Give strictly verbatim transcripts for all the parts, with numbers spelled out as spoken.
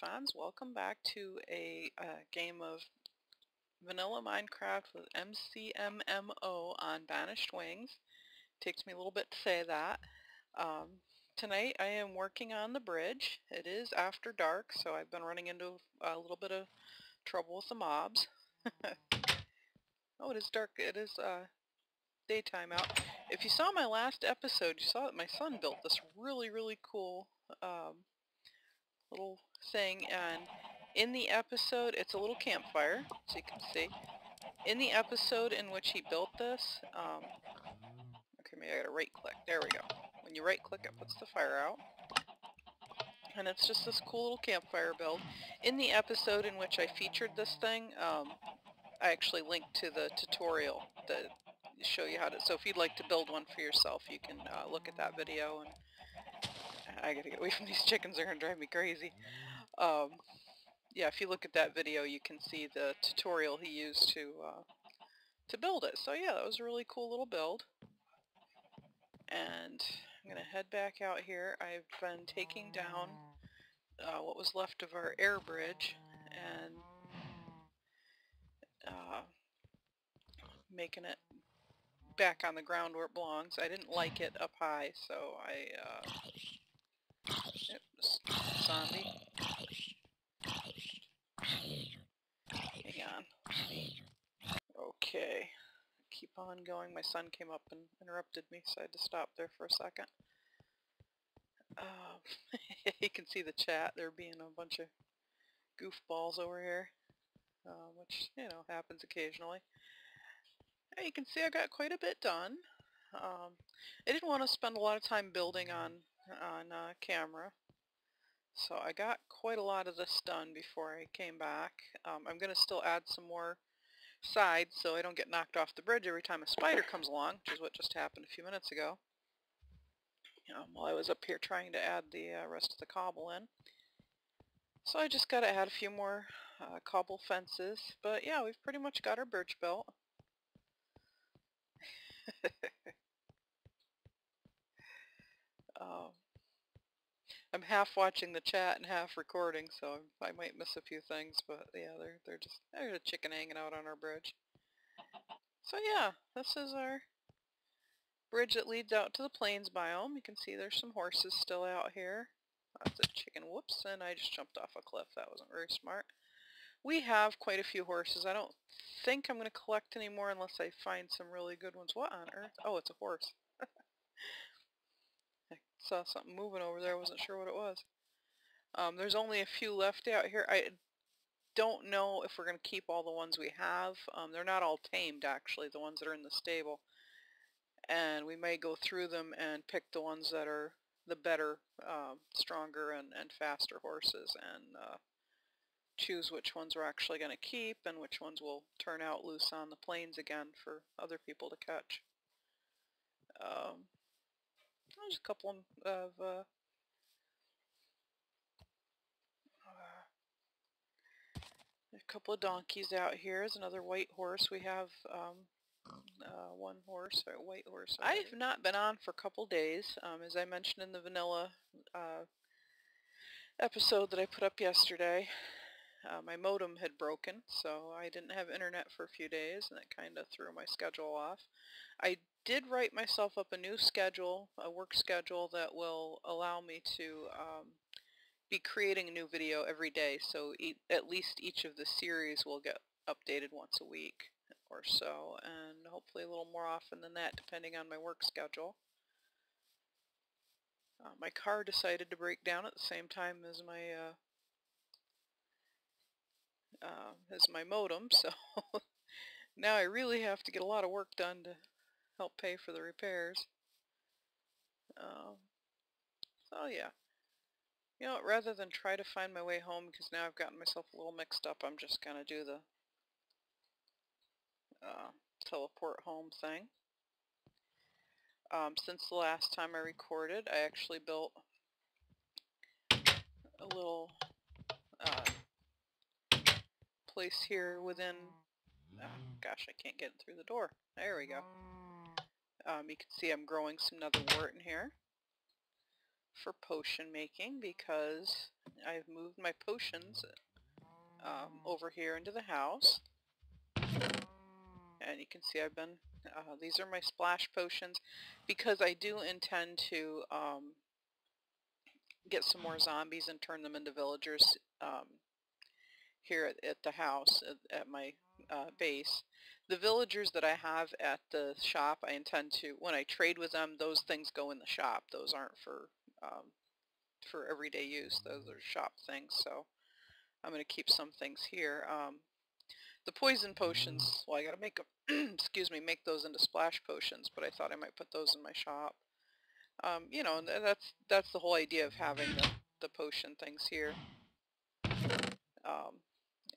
fans, welcome back to a uh, game of vanilla Minecraft with M C M M O on Banished Wings. Takes me a little bit to say that. Um, tonight I am working on the bridge. It is after dark, so I've been running into a little bit of trouble with the mobs. Oh, it is dark. It is uh, daytime out. If you saw my last episode, you saw that my son built this really, really cool um, little thing, and in the episode, it's a little campfire, so you can see. In the episode in which he built this, um, okay, maybe I gotta right-click. There we go. When you right-click, it puts the fire out, and it's just this cool little campfire build. In the episode in which I featured this thing, um, I actually linked to the tutorial that show you how to, so if you'd like to build one for yourself, you can uh, look at that video. And I gotta get away from these chickens, they're gonna drive me crazy. Um, yeah, if you look at that video, you can see the tutorial he used to uh, to build it. So yeah, that was a really cool little build. And I'm gonna head back out here. I've been taking down uh, what was left of our air bridge and uh, making it back on the ground where it belongs. I didn't like it up high, so I uh, Oops, zombie. Hang on. Okay. Keep on going. My son came up and interrupted me, so I had to stop there for a second. Um, you can see the chat. There being a bunch of goofballs over here, uh, which, you know, happens occasionally. Hey, you can see I got quite a bit done. Um, I didn't want to spend a lot of time building on on uh, camera, so I got quite a lot of this done before I came back. Um, I'm going to still add some more sides so I don't get knocked off the bridge every time a spider comes along, which is what just happened a few minutes ago, um, while I was up here trying to add the uh, rest of the cobble in. So I just got to add a few more uh, cobble fences, but yeah, we've pretty much got our bridge built. um, I'm half watching the chat and half recording, so I might miss a few things, but yeah, they're, they're just, there's a chicken hanging out on our bridge. So yeah, this is our bridge that leads out to the Plains biome. You can see there's some horses still out here. That's a chicken, whoops, and I just jumped off a cliff. That wasn't very smart. We have quite a few horses. I don't think I'm going to collect any more unless I find some really good ones. What on earth? Oh, it's a horse. Saw something moving over there. I wasn't sure what it was. Um, there's only a few left out here. I don't know if we're going to keep all the ones we have. Um, they're not all tamed, actually, the ones that are in the stable. And we may go through them and pick the ones that are the better, uh, stronger, and, and faster horses, and uh, choose which ones we're actually going to keep and which ones will turn out loose on the plains again for other people to catch. Um, There's a couple of uh, uh, a couple of donkeys out here. There's another white horse. We have um, uh, one horse, or a white horse. I have not been on for a couple days. Um, as I mentioned in the vanilla uh, episode that I put up yesterday, uh, my modem had broken, so I didn't have internet for a few days, and that kind of threw my schedule off. I did write myself up a new schedule, a work schedule that will allow me to um, be creating a new video every day, so e at least each of the series will get updated once a week or so, and hopefully a little more often than that, depending on my work schedule. Uh, my car decided to break down at the same time as my uh, uh, as my modem, so now I really have to get a lot of work done to help pay for the repairs. Um, so yeah, you know, rather than try to find my way home, because now I've gotten myself a little mixed up, I'm just gonna do the uh, teleport home thing. Um, since the last time I recorded, I actually built a little uh, place here within, oh, gosh, I can't get through the door. There we go. Um, you can see I'm growing some nether wart in here for potion making because I've moved my potions um, over here into the house. And you can see I've been, uh, these are my splash potions because I do intend to um, get some more zombies and turn them into villagers um, here at, at the house, at, at my uh, base. The villagers that I have at the shop, I intend to, when I trade with them, those things go in the shop. Those aren't for um, for everyday use. Those are shop things, so I'm going to keep some things here. Um, The poison potions, well, I gotta make them, excuse me, make those into splash potions, but I thought I might put those in my shop. Um, you know, and that's that's the whole idea of having the, the potion things here. Um,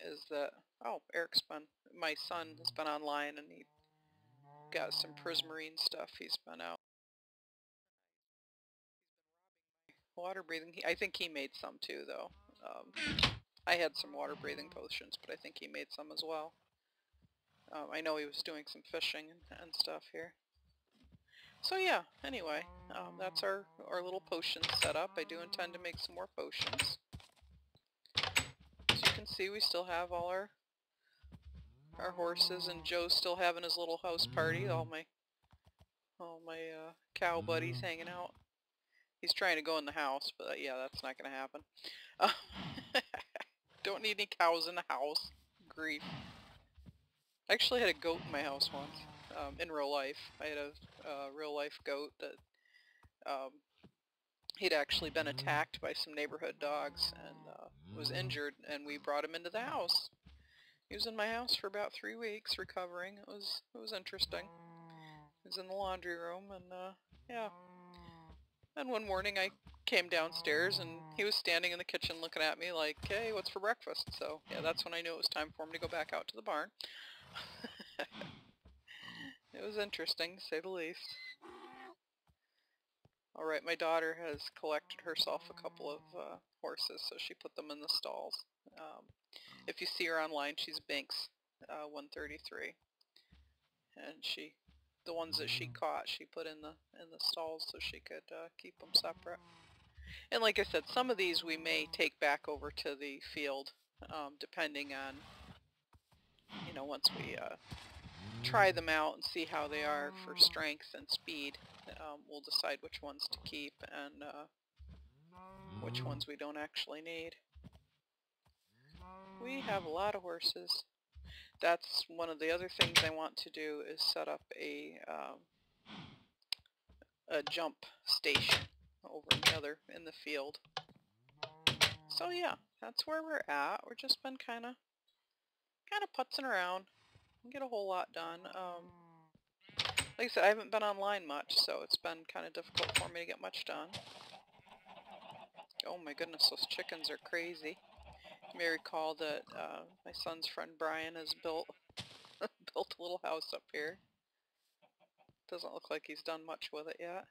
is that, oh, Eric's been, my son has been online and he got some prismarine stuff he's been out. Water breathing, he, I think he made some too, though. Um, I had some water breathing potions, but I think he made some as well. Um, I know he was doing some fishing and, and stuff here. So yeah, anyway, um, that's our, our little potion setup. I do intend to make some more potions. As you can see, we still have all our our horses, and Joe's still having his little house party. All my, all my uh, cow buddies hanging out. He's trying to go in the house, but yeah, that's not going to happen. Uh, Don't need any cows in the house. Grief. I actually had a goat in my house once, um, in real life. I had a uh, real life goat that um, he'd actually been attacked by some neighborhood dogs and uh, was injured, and we brought him into the house. He was in my house for about three weeks recovering. It was it was interesting. He was in the laundry room, and uh, yeah. And one morning I came downstairs and he was standing in the kitchen looking at me like, hey, what's for breakfast? So yeah, that's when I knew it was time for him to go back out to the barn. It was interesting, to say the least. Alright, my daughter has collected herself a couple of uh, horses, so she put them in the stalls. Um, if you see her online, she's Binks uh, one thirty-three. And she... the ones that she caught, she put in the in the stalls so she could uh, keep them separate. And like I said, some of these we may take back over to the field, um, depending on, you know, once we uh, try them out and see how they are for strength and speed, um, we'll decide which ones to keep and uh, which ones we don't actually need. We have a lot of horses. That's one of the other things I want to do is set up a um, a jump station over the other in the field. So yeah, that's where we're at. We've just been kind of kind of putzing around. Didn't get a whole lot done. Um, like I said, I haven't been online much, so it's been kind of difficult for me to get much done. Oh my goodness, those chickens are crazy. You may recall that uh, my son's friend Brian has built built a little house up here. Doesn't look like he's done much with it yet.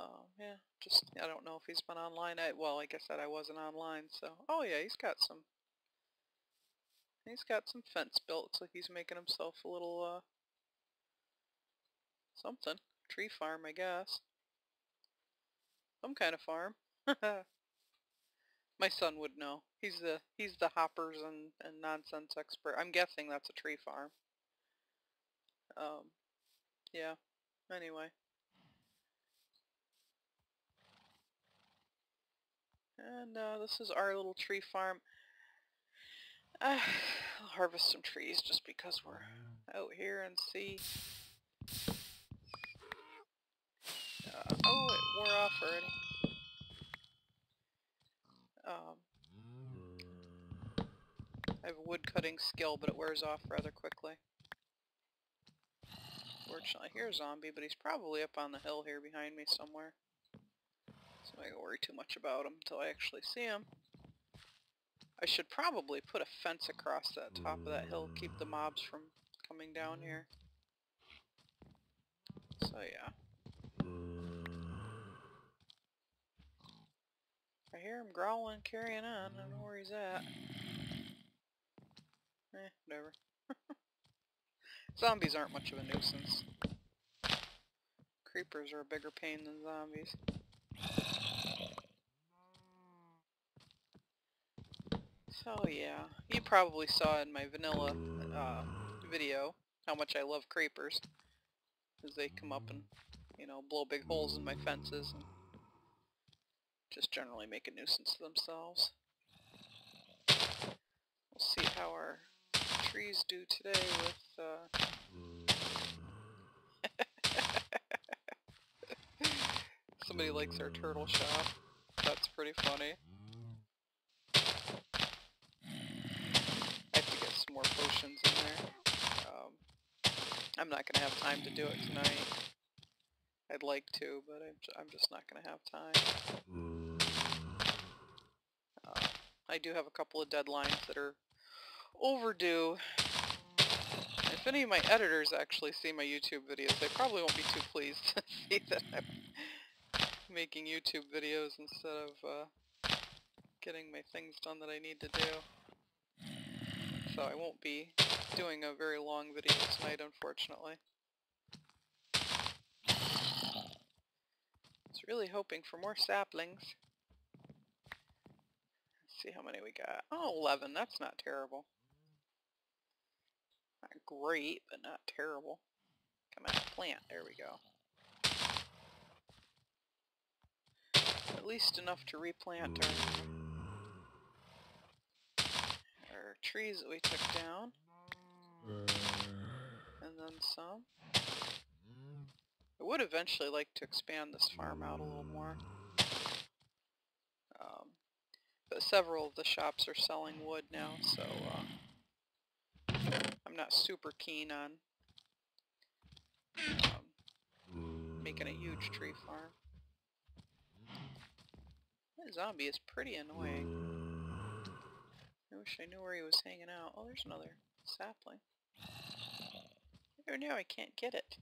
Um, yeah, just I don't know if he's been online. I, well, like I said, I wasn't online, so oh yeah, he's got some. He's got some fence built, so he's making himself a little uh, something tree farm, I guess. Some kind of farm. My son would know. He's the he's the hoppers and, and nonsense expert. I'm guessing that's a tree farm. Um, yeah. Anyway. And uh, this is our little tree farm. Uh, I'll harvest some trees just because we're out here and see. Uh, oh, it wore off already. Um, I have a wood cutting skill, but it wears off rather quickly. Fortunately, I hear a zombie, but he's probably up on the hill here behind me somewhere. So I don't worry too much about him until I actually see him. I should probably put a fence across that top of that hill, keep the mobs from coming down here. So yeah. I hear him growling, carrying on. I don't know where he's at. Eh, whatever. Zombies aren't much of a nuisance. Creepers are a bigger pain than zombies. So yeah, you probably saw in my vanilla uh, video how much I love creepers, because they come up and, you know, blow big holes in my fences and just generally make a nuisance to themselves. We'll see how our trees do today with, uh... Somebody likes our turtle shop. That's pretty funny. I have to get some more potions in there. Um, I'm not gonna have time to do it tonight. I'd like to, but I'm, j I'm just not gonna have time. Uh, I do have a couple of deadlines that are overdue. If any of my editors actually see my YouTube videos, they probably won't be too pleased to see that I'm making YouTube videos instead of uh, getting my things done that I need to do. So I won't be doing a very long video tonight, unfortunately. I was really hoping for more saplings. Let's see how many we got. Oh, eleven. That's not terrible. Not great, but not terrible. Come on, plant. There we go. At least enough to replant our, our trees that we took down. And then some. I would eventually like to expand this farm out a little more. Um, but several of the shops are selling wood now, so uh, I'm not super keen on um, making a huge tree farm. That zombie is pretty annoying. I wish I knew where he was hanging out. Oh, there's another sapling. There, now I can't get it.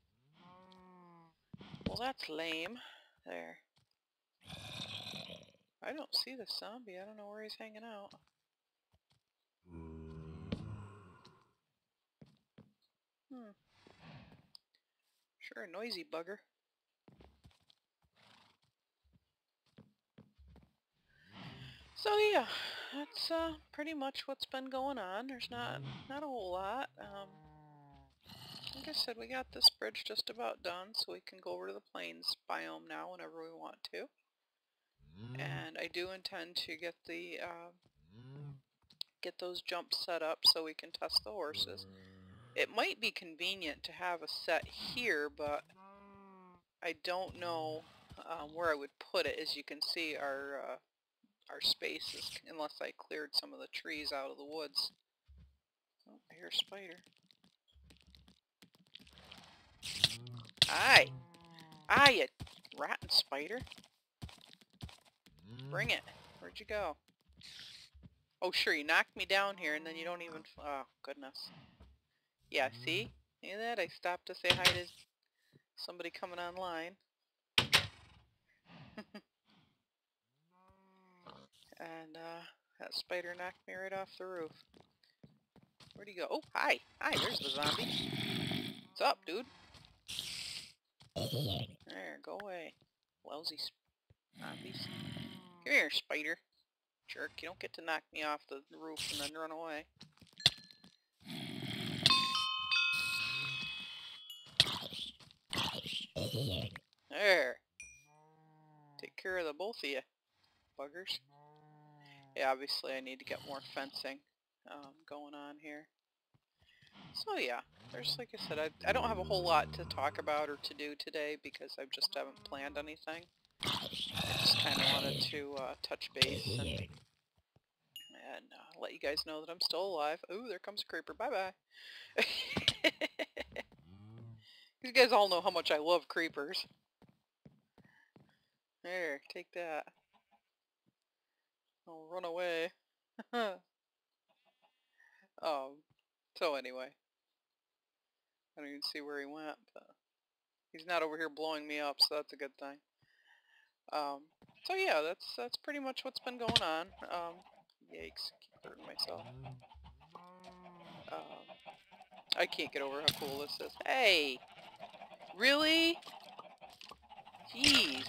Well, that's lame. There. I don't see the zombie. I don't know where he's hanging out. Hmm. Sure, a noisy bugger. So yeah, that's uh, pretty much what's been going on. There's not not a whole lot. Um, like I said, we got this bridge just about done, so we can go over to the Plains biome now whenever we want to. And I do intend to get the uh, get those jumps set up so we can test the horses. It might be convenient to have a set here, but I don't know um, where I would put it. As you can see, our uh, our spaces, unless I cleared some of the trees out of the woods. Oh, I hear a spider. Aye! Aye, you rotten spider! Bring it! Where'd you go? Oh, sure, you knocked me down here and then you don't even... Oh, goodness. Yeah, see? Look at that, I stopped to say hi to somebody coming online. And, uh, that spider knocked me right off the roof. Where'd he go? Oh, hi! Hi, there's the zombie! What's up, dude? There, go away. Lousy zombies. Come here, spider. Jerk, you don't get to knock me off the roof and then run away. There! Take care of the both of you, buggers. Yeah, obviously I need to get more fencing um, going on here. So yeah, there's, like I said, I, I don't have a whole lot to talk about or to do today because I just haven't planned anything. I just kind of wanted to uh, touch base and, and uh, let you guys know that I'm still alive. Ooh, there comes a creeper. Bye-bye. You guys all know how much I love creepers. There, take that. I'll run away. um, so anyway. I don't even see where he went, but he's not over here blowing me up, so that's a good thing. Um, so yeah, that's that's pretty much what's been going on. Um, yikes, keep hurting myself. Um, I can't get over how cool this is. Hey! Really? Jeez.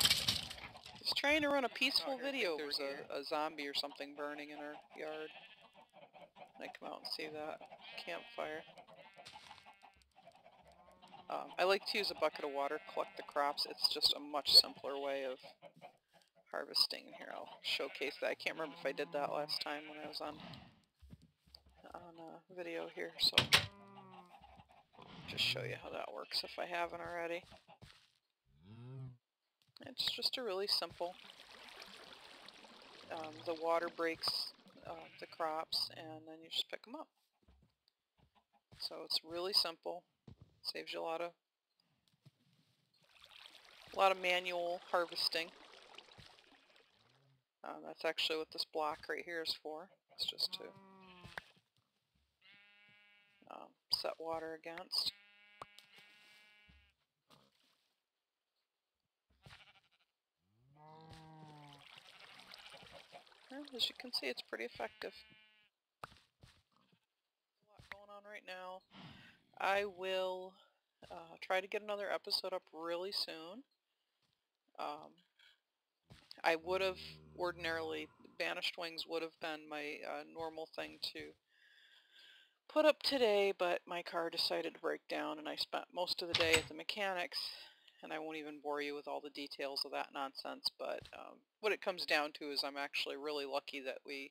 Just trying to run a peaceful video with a, a zombie or something burning in our yard. And I come out and see that campfire. Um, I like to use a bucket of water, collect the crops. It's just a much simpler way of harvesting. Here, I'll showcase that. I can't remember if I did that last time when I was on on a video here, so just show you how that works if I haven't already. It's just a really simple. Um, the water breaks uh, the crops, and then you just pick them up. So it's really simple. Saves you a lot of a lot of manual harvesting. Um, that's actually what this block right here is for. It's just to um, set water against. And as you can see, it's pretty effective. A lot going on right now. I will uh, try to get another episode up really soon. Um, I would have ordinarily, Banished Wings would have been my uh, normal thing to put up today, but my car decided to break down and I spent most of the day at the mechanics, and I won't even bore you with all the details of that nonsense, but um, what it comes down to is I'm actually really lucky that we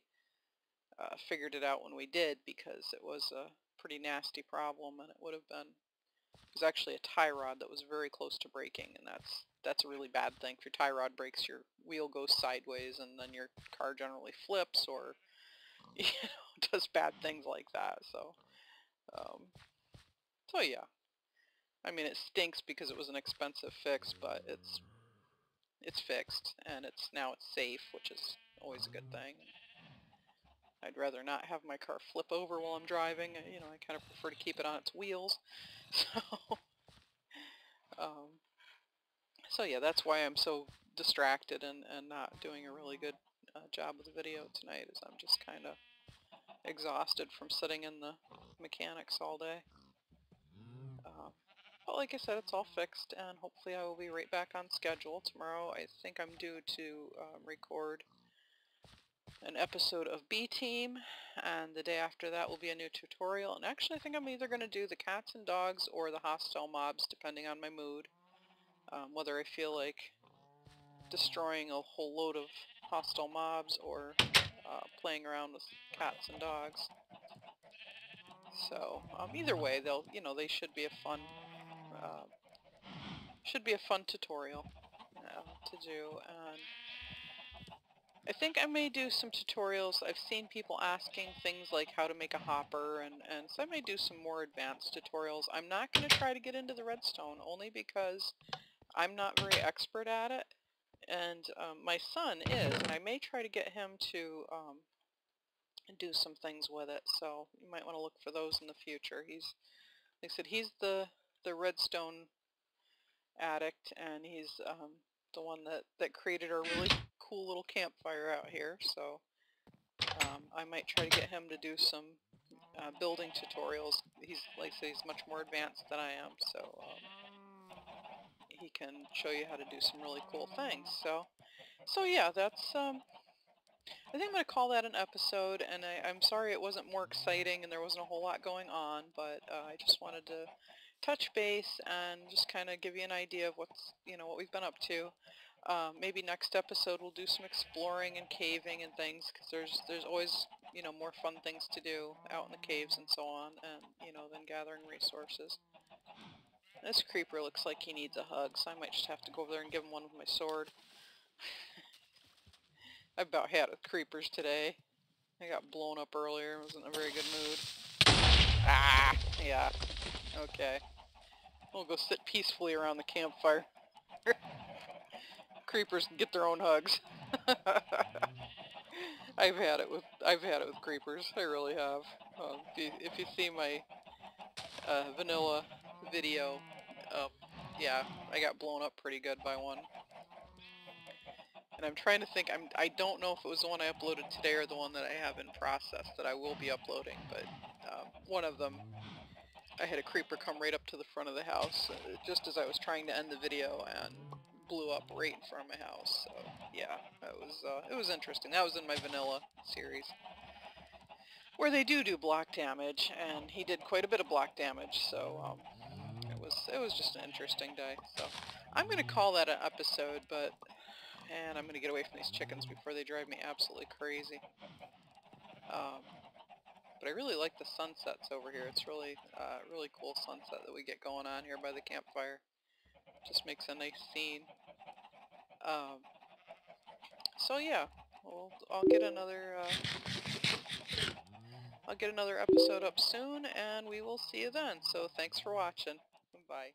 uh, figured it out when we did, because it was a pretty nasty problem, and it would have been, it was actually a tie rod that was very close to breaking, and that's that's a really bad thing. If your tie rod breaks, your wheel goes sideways, and then your car generally flips, or, you know, does bad things like that. So, um, so yeah, I mean, it stinks because it was an expensive fix, but it's it's fixed, and it's now it's safe, which is always a good thing. I'd rather not have my car flip over while I'm driving. You know, I kind of prefer to keep it on its wheels. So, um, so yeah, that's why I'm so distracted and, and not doing a really good uh, job with the video tonight, is I'm just kind of exhausted from sitting in the mechanics all day. Um, but like I said, it's all fixed, and hopefully I will be right back on schedule. Tomorrow I think I'm due to um, record an episode of B-Team, and the day after that will be a new tutorial, and actually I think I'm either going to do the cats and dogs or the hostile mobs, depending on my mood, um, whether I feel like destroying a whole load of hostile mobs or uh, playing around with cats and dogs. So um, either way, they'll, you know, they should be a fun uh, should be a fun tutorial uh, to do. And I think I may do some tutorials. I've seen people asking things like how to make a hopper, and, and so I may do some more advanced tutorials. I'm not going to try to get into the redstone, only because I'm not very expert at it, and um, my son is, and I may try to get him to um, do some things with it, so you might want to look for those in the future. He's, like I said, he's the, the redstone addict, and he's um, the one that, that created our really cool little campfire out here, so um, I might try to get him to do some uh, building tutorials. He's, like I say, he's much more advanced than I am, so um, he can show you how to do some really cool things. So, so yeah, that's, um, I think I'm going to call that an episode, and I, I'm sorry it wasn't more exciting and there wasn't a whole lot going on, but uh, I just wanted to touch base and just kind of give you an idea of what's, you know, what we've been up to. Um, maybe next episode we'll do some exploring and caving and things, because there's there's always, you know, more fun things to do out in the caves and so on, and, you know, then gathering resources. This creeper looks like he needs a hug, so I might just have to go over there and give him one with my sword. I about had it with creepers today. I got blown up earlier. I wasn't in a very good mood. Ah, yeah. Okay. We'll go sit peacefully around the campfire. Creepers can get their own hugs. I've had it with I've had it with creepers. I really have. Um, if, you, if you see my uh, vanilla video, um, yeah, I got blown up pretty good by one. And I'm trying to think. I'm I don't know if it was the one I uploaded today or the one that I have in process that I will be uploading, but um, one of them I had a creeper come right up to the front of the house just as I was trying to end the video and blew up right in front of my house. So yeah, that was uh, it was interesting. That was in my vanilla series, where they do do block damage, and he did quite a bit of block damage. So um, it was it was just an interesting day. So I'm gonna call that an episode, but and I'm gonna get away from these chickens before they drive me absolutely crazy. Um, But I really like the sunsets over here. It's really, uh, really cool sunset that we get going on here by the campfire. Just makes a nice scene. Um, so yeah, we'll, I'll get another, uh, I'll get another episode up soon, and we will see you then. So thanks for watching. Bye.